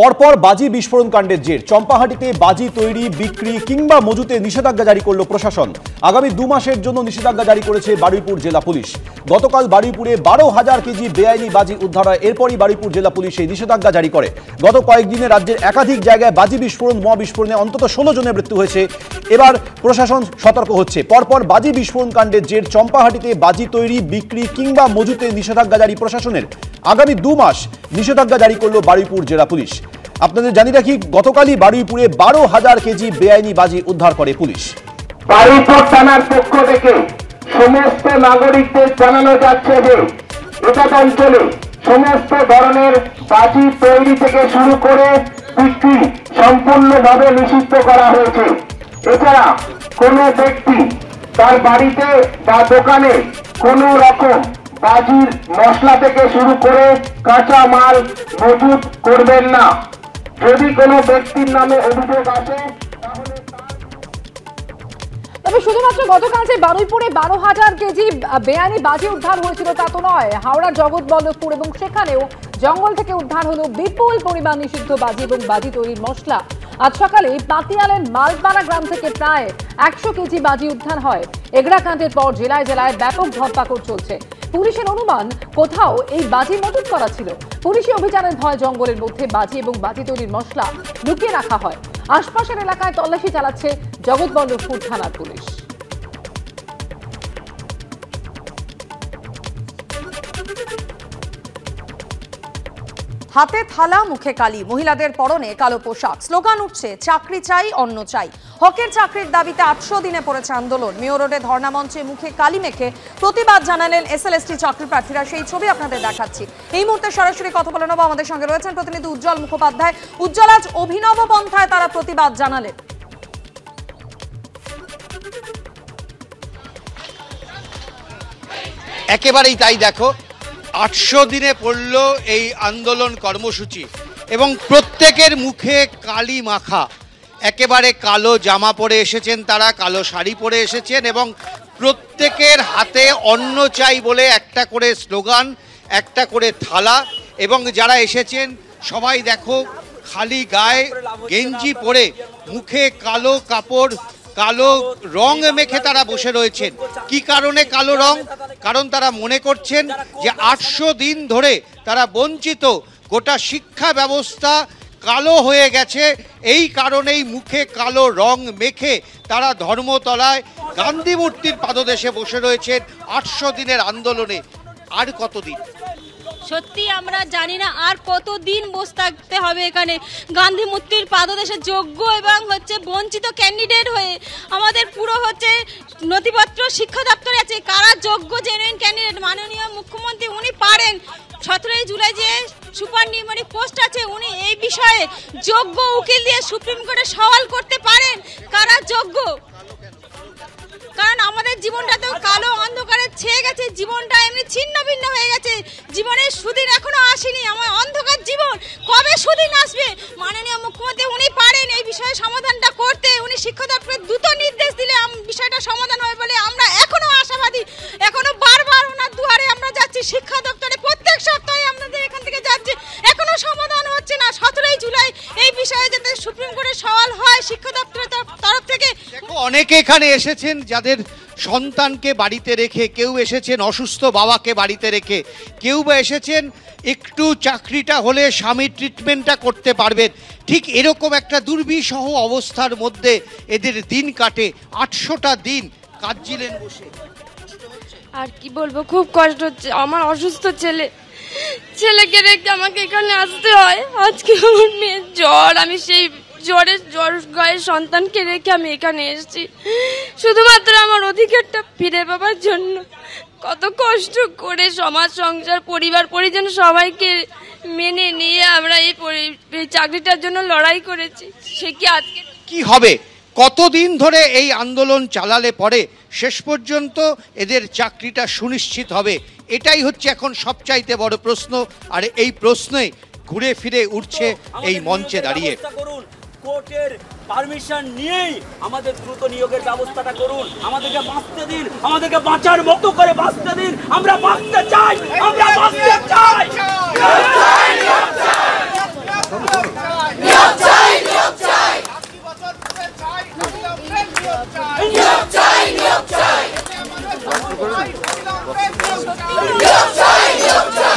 পরপর বাজি বিস্ফোরণ কাণ্ডের জের চম্পাহাটিতে বাজি তৈরি বিক্রি কিংবা মজুতে নিষেধাজ্ঞা জারি করল প্রশাসন আগামী ২ মাসের জন্য নিষেধাজ্ঞা জারি করেছে বারুইপুর জেলা পুলিশ গতকাল বারুইপুরে ১২,০০০ কেজি বেআইনি বাজি উদ্ধার হয় এরপরই বারুইপুর জেলা পুলিশ এই নিষেধাজ্ঞা জারি করে গত কয়েকদিনে রাজ্যের একাধিক জায়গায় বাজি বিস্ফোরণ মহা বিস্ফোরণে অন্তত ১৬ জনের মৃত্যু হয়েছে এবার প্রশাসন সতর্ক হচ্ছে পরপর বাজি বিস্ফোরণ কাণ্ডের জের চম্পাহাটিতে বাজি তৈরি বিক্রি কিংবা মজুতে নিষেধাজ্ঞা জারি প্রশাসনের আগামী ২ মাস নিষেধাজ্ঞা জারি করল বারুইপুর জেলা পুলিশ আপনাদের জানিয়ে রাখি গতকালই বারুইপুরে ১২,০০০ কেজি বেআইনি বাজি উদ্ধার করে পুলিশ বারুইপুর থানার পক্ষ থেকে সমস্ত নাগরিকদের জানানো যাচ্ছে যে এসব অঞ্চলে সমস্ত ধরনের বাজি তৈরি থেকে শুরু করে বিক্রি সম্পূর্ণভাবে নিষিদ্ধ করা হয়েছে এছাড়া কোনো ব্যক্তি তার বাড়িতে বা দোকানে কোনো রকম বাজির মশলা থেকে শুরু করে কাঁচা মাল মজুত করবেন না যদি কোনো ব্যক্তির নামে অভিযোগ আসে তাহলে তবে শুধুমাত্র গতকাল যে বারুইপুরে ১২,০০০ কেজি বেআইনি বাজি উদ্ধার হয়েছিল তা তো নয় হাওড়ার জগৎবল্লভপুর এবং সেখানেও জঙ্গল থেকে উদ্ধার হলো বিপুল পরিমাণ নিষিদ্ধ বাজি এবং বাজি তৈরির মশলা আজ সকালে পাতিয়ালের মালপাড়া গ্রাম থেকে প্রায় ১০০ কেজি বাজি উদ্ধার হয় এগরা কাণ্ডের পর জেলায় জেলায় ব্যাপক ধরপাকড় চলছে পুলিশের অনুমান কোথাও এই বাজি মজুত করা ছিল পুলিশি অভিযানের ভয় জঙ্গলের মধ্যে বাজি এবং বাজি তৈরির মশলা লুকিয়ে রাখা হয় আশপাশের এলাকায় তল্লাশি চালাচ্ছে জগৎবল্লভপুর থানার পুলিশ হাতে থালা মুখে কালি মহিলাদের পরনে কালো পোশাক স্লোগান উঠছে চাকরি চাই অন্ন চাই হকের চাকরির দাবিতে ৮০০ দিনে পড়েছে আন্দোলন মেয়র রোডে ধর্ণা মঞ্চে মুখে কালি মেখে প্রতিবাদ জানালেন এসএলএসটি চাকরি প্রার্থীরা সেই ছবি আপনাদের দেখাচ্ছি এই মুহূর্তে সরাসরি কথা বলে নেব আমাদের সঙ্গে রয়েছেন প্রতিনিধি উজ্জ্বল মুখোপাধ্যায় উজ্জ্বল আজ অভিনব পন্থায় তারা প্রতিবাদ জানালেন একেবারেই তাই দেখো ৮০০ দিনে পড়ল এই আন্দোলন কর্মসূচি এবং প্রত্যেকের মুখে কালি মাখা একেবারে কালো জামা পরে এসেছেন তারা কালো শাড়ি পরে এসেছেন এবং প্রত্যেকের হাতে অন্ন চাই বলে একটা করে স্লোগান একটা করে থালা এবং যারা এসেছেন সবাই দেখো খালি গায়ে গেঞ্জি পরে মুখে কালো কাপড় কালো রং মেখে তারা বসে রয়েছেন কি কারণে কালো রং কারণ তারা মনে করছেন যে ৮০০ দিন ধরে তারা বঞ্চিত গোটা শিক্ষা ব্যবস্থা কালো হয়ে গেছে এই কারণেই মুখে কালো রং মেখে তারা ধর্মতলায় গান্ধী মূর্তির পাদদেশে বসে রয়েছেন ৮০০ দিনের আন্দোলনে আর কতদিন সত্যি আমরা জানি না আর কতদিন বসে থাকতে হবে এখানে গান্ধী মূর্তির পাদদেশে যোগ্য এবং বঞ্চিত ক্যান্ডিডেট হয়ে আমাদের পুরো নথিপত্র শিক্ষা দপ্তরে আছে কারা যোগ্য জেনুইন ক্যান্ডিডেট মাননীয় মুখ্যমন্ত্রী উনি পারেন ১৭ই জুলাই যে সুপার নিউমারি পোস্ট আছে উনি এই বিষয়ে যোগ্য উকিল দিয়ে সুপ্রিম কোর্টে সওয়াল করতে পারেন কারা যোগ্য কারণ আমাদের জীবনটা তো কালো অন্ধকারে ছেয়ে গেছে জীবনটা এমনি ছিন্ন ভিন্ন হয়ে গেছে জীবনের সুদিন এখনো আসেনি আমার অন্ধকার জীবন কবে সুদিন আসবে মাননীয় মুখ্যমন্ত্রী উনি পারেন এই বিষয়ে সমাধানটা করতে উনি শিক্ষা দপ্তরের দ্রুত নির্দেশ দিলে বিষয়টা সমাধান হবে বলে আমরা এখনো আশাবাদী এখনো বারবার ওনার দুয়ারে আমরা যাচ্ছি শিক্ষা দপ্তরে প্রত্যেক সপ্তাহে আমাদের এখান থেকে যাচ্ছি এখনো সমাধান হচ্ছে না ১৭ই জুলাই এই বিষয়ে যাতে সুপ্রিম কোর্টে সওয়াল হয় শিক্ষা দপ্তরের তরফ থেকে অনেকে এখানে এসেছেন যাদের সন্তানকে বাড়িতে রেখে কেউ এসেছেন অসুস্থ বাবাকে বাড়িতে রেখে কেউ বা এসেছেন একটু চাকরিটা হলে স্বামীর ট্রিটমেন্টটা করতে পারবেন ঠিক এরকম একটা দুর্বিষহ অবস্থার মধ্যে এদের দিন কাটে ৮০০টা দিন কাটছিলেন বসে আর কি বলবো খুব কষ্ট হচ্ছে আমার অসুস্থ ছেলেকে রেখে আমাকে এখানে আসতে হয় আজকে আমার মেয়ের জ্বর আমি সেই জ্বর গায়ে সন্তানকে রেখে আমি এখানে এসেছি শুধুমাত্র আমার অধিকারটা ফিরে পাবার জন্য কত কষ্ট করে সমাজ সংসার পরিবার পরিজন সবাইকে মেনে নিয়ে আমরা এই চাকরিটার জন্য লড়াই করেছি সে কি আজকে কি হবে কতদিন ধরে এই আন্দোলন চালালে পরে শেষ পর্যন্ত এদের চাকরিটা সুনিশ্চিত হবে এটাই হচ্ছে এখন সবচাইতে বড় প্রশ্ন আর এই প্রশ্নে ঘুরে ফিরে উঠছে এই মঞ্চে দাঁড়িয়ে কোর্টের পারমিশন নিয়েই আমাদের দ্রুত নিয়োগের ব্যবস্থাটা করুন আমাদেরকে বাঁচতে দিন আমাদেরকে বাঁচার মতো করে বাঁচতে দিন আমরা বাঁচতে চাই Yorkshire!